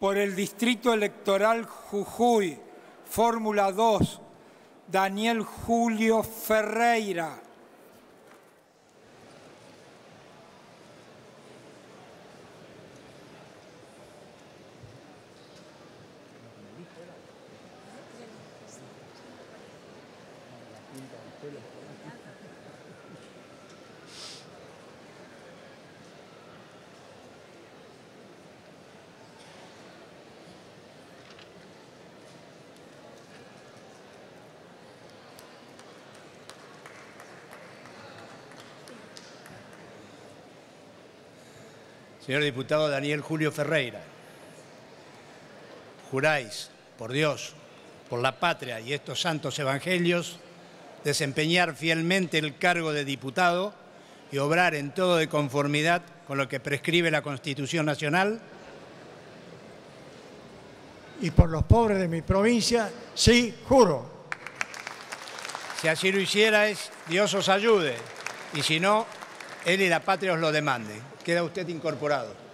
por el Distrito Electoral Jujuy, Fórmula 2, Daniel Julio Ferreyra. Señor diputado Daniel Julio Ferreyra, juráis, por Dios, por la patria y estos santos evangelios, desempeñar fielmente el cargo de diputado y obrar en todo de conformidad con lo que prescribe la Constitución Nacional. Y por los pobres de mi provincia, sí, juro. Si así lo hicierais, Dios os ayude, y si no, Él y la patria os lo demanden. Queda usted incorporado.